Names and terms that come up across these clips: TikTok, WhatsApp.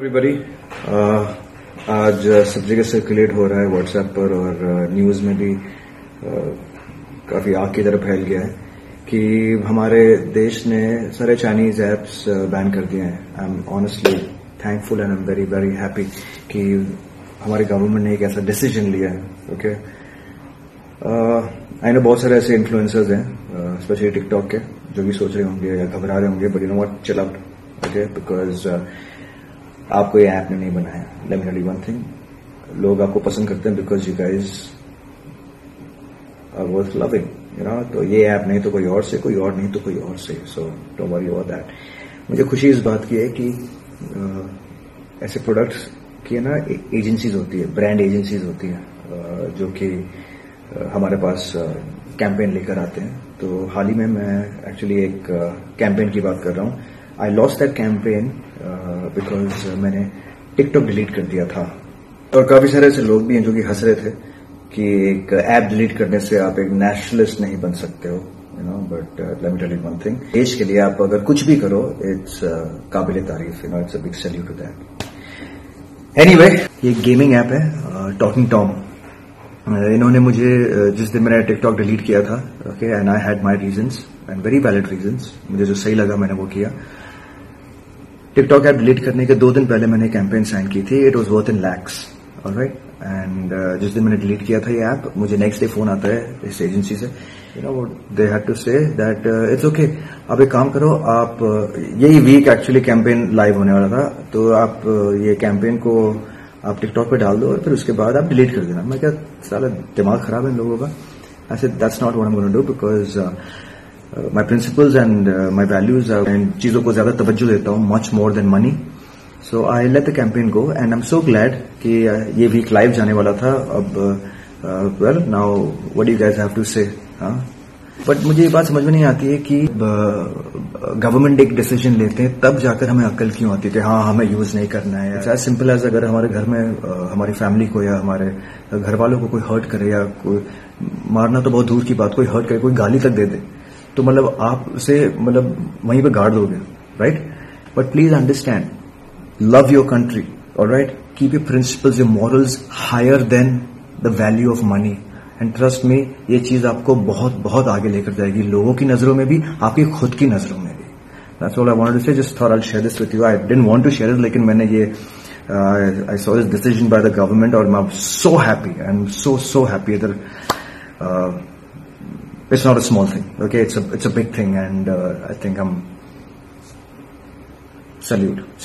Everybody आज सब जगह सर्कुलेट हो रहा है व्हाट्सएप पर और न्यूज में भी काफी आग की तरह फैल गया है कि हमारे देश ने सारे चाइनीज एप्स बैन कर दिए हैं। I am honestly thankful and I am very very happy कि हमारी गवर्नमेंट ने एक ऐसा डिसीजन लिया है। ओके, आई नो बहुत सारे ऐसे इन्फ्लुएंसर्स हैं स्पेशली टिकटॉक के जो भी सोच रहे होंगे या घबरा रहे होंगे, but you know what, chill out. Okay, because आपको ये ऐप ने नहीं बनाया। Let me tell you one thing, लोग आपको पसंद करते हैं because you guys are worth loving, you know. तो ये ऐप नहीं तो कोई और से, कोई और नहीं तो कोई और से, so don't worry about that. मुझे खुशी इस बात की है कि ऐसे प्रोडक्ट्स की ना एजेंसीज होती है, ब्रांड एजेंसीज होती हैं जो कि हमारे पास कैंपेन लेकर आते हैं। तो हाल ही में मैं एक्चुअली एक कैंपेन की बात कर रहा हूँ। I lost that campaign because मैंने टिकटॉक डिलीट कर दिया था। और काफी सारे ऐसे लोग भी हैं जो कि हंस रहे थे कि एक ऐप डिलीट करने से आप एक नेशनलिस्ट नहीं बन सकते हो, you know. But let me tell you one thing, देश के लिए आप अगर कुछ भी करो इट्स काबिले तारीफ, you know, it's a big salute to that. Anyway, ये गेमिंग ऐप है टॉकिंग टॉम। इन्होंने मुझे जिस दिन मैंने टिकटॉक डिलीट किया था, okay, and I had my reasons and very valid reasons, मुझे जो सही लगा मैंने वो किया। टिकटॉक ऐप डिलीट करने के 2 दिन पहले मैंने कैंपेन साइन की थी। It was worth in lakhs, alright. And जिस दिन मैंने डिलीट किया था ये ऐप, मुझे नेक्स्ट डे फोन आता है इस एजेंसी से, you know, they had to say that it's okay, आप एक काम करो, आप यही वीक एक्चुअली कैंपेन लाइव होने वाला था, तो आप ये कैंपेन को आप टिकटॉक पे डाल दो और फिर उसके बाद आप डिलीट कर देना। मैं क्या, साला दिमाग खराब है इन लोगों का। I said that's not what I am gonna do because my principles and my values and चीजों को ज्यादा तवज्जो देता हूँ, much more than money. So I let the campaign go and I am so glad कि ये week live जाने वाला था। अब well now what do you guys have to say. But मुझे ये बात समझ में नहीं आती है कि गवर्नमेंट एक डिसीजन लेते हैं तब जाकर हमें अक्ल क्यों आती है कि हाँ हमें यूज नहीं करना है। एज सिंपल एज अगर हमारे घर में हमारी फैमिली को या हमारे घर वालों को कोई हर्ट करे, या कोई मारना तो बहुत दूर की बात, कोई हर्ट करे, कोई गाली तक दे दे, तो मतलब आप उसे मतलब वहीं पर गाड़ दोगे, right. But please understand, love your country, alright, keep your principles, your morals higher than the value of money. And trust में ये चीज आपको बहुत बहुत आगे लेकर जाएगी, लोगों की नजरों में भी, आपकी खुद की नजरों में भी। That's all I wanted to say. Just thought I'll share this with you. I didn't want to share it, लेकिन मैंने ये I saw this decision by the government और I'm so happy. I'm so so happy that it's not a small thing. Okay, it's a big thing and I think I'm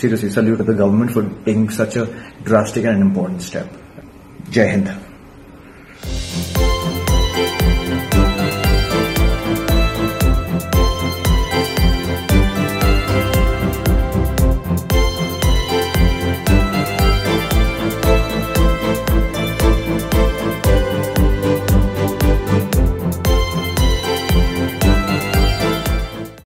seriously salute to the government for taking such a drastic and important step. Jai Hind.